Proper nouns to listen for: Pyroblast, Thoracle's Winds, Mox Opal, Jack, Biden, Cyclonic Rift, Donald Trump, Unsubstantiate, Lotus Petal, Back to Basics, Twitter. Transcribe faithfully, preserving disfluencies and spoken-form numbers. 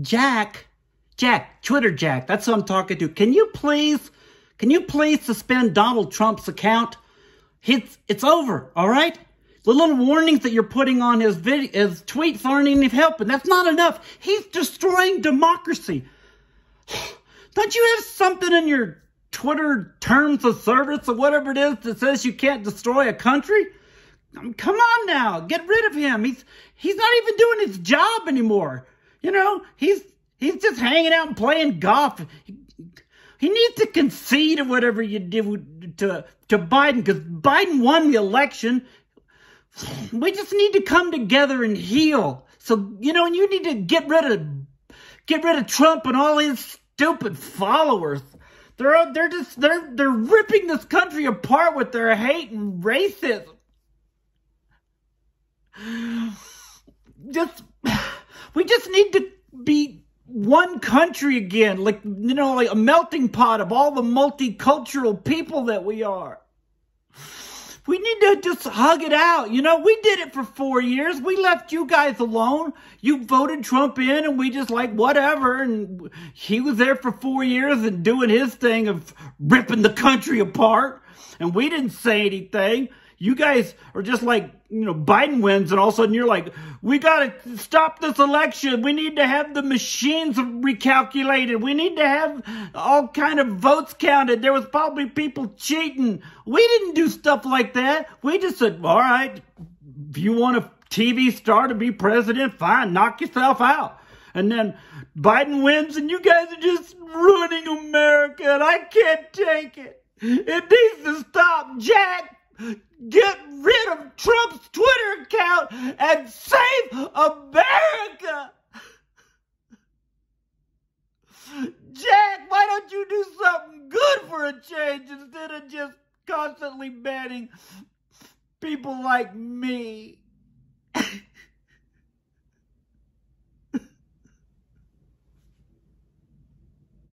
Jack, Jack, Twitter Jack, that's who I'm talking to. Can you please, can you please suspend Donald Trump's account? It's, it's over, all right? The little warnings that you're putting on his, video, his tweets aren't even helping. That's not enough. He's destroying democracy. Don't you have something in your Twitter terms of service or whatever it is that says you can't destroy a country? Come on now, get rid of him. He's he's not even doing his job anymore. You know, he's he's just hanging out and playing golf. He, he needs to concede or whatever you do to to Biden, because Biden won the election. We just need to come together and heal. So, you know, and you need to get rid of get rid of Trump and all his stupid followers. They're they're just they're they're ripping this country apart with their hate and racism. Just, we just need to be one country again, like, you know, like a melting pot of all the multicultural people that we are. We need to just hug it out. You know, we did it for four years. We left you guys alone. You voted Trump in and we just like, whatever. And he was there for four years and doing his thing of ripping the country apart. And we didn't say anything. You guys are just like, you know, Biden wins and all of a sudden you're like, we got to stop this election. We need to have the machines recalculated. We need to have all kind of votes counted. There was probably people cheating. We didn't do stuff like that. We just said, all right, if you want a T V star to be president, fine, knock yourself out. And then Biden wins and you guys are just ruining America and I can't take it. It needs to stop, Jack. Get rid of Trump's Twitter account and save America! Jack, why don't you do something good for a change instead of just constantly banning people like me?